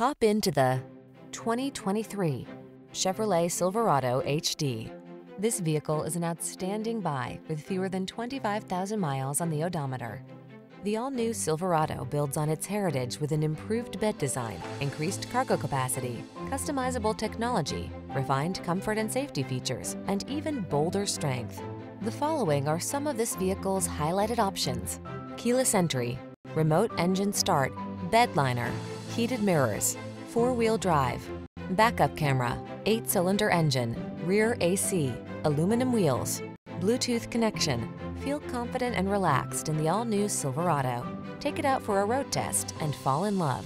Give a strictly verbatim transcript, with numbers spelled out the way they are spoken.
Hop into the twenty twenty-three Chevrolet Silverado H D. This vehicle is an outstanding buy with fewer than twenty-five thousand miles on the odometer. The all-new Silverado builds on its heritage with an improved bed design, increased cargo capacity, customizable technology, refined comfort and safety features, and even bolder strength. The following are some of this vehicle's highlighted options: keyless entry, remote engine start, bed liner, heated mirrors, four-wheel drive, backup camera, eight-cylinder engine, rear A C, aluminum wheels, Bluetooth connection. Feel confident and relaxed in the all-new Silverado. Take it out for a road test and fall in love.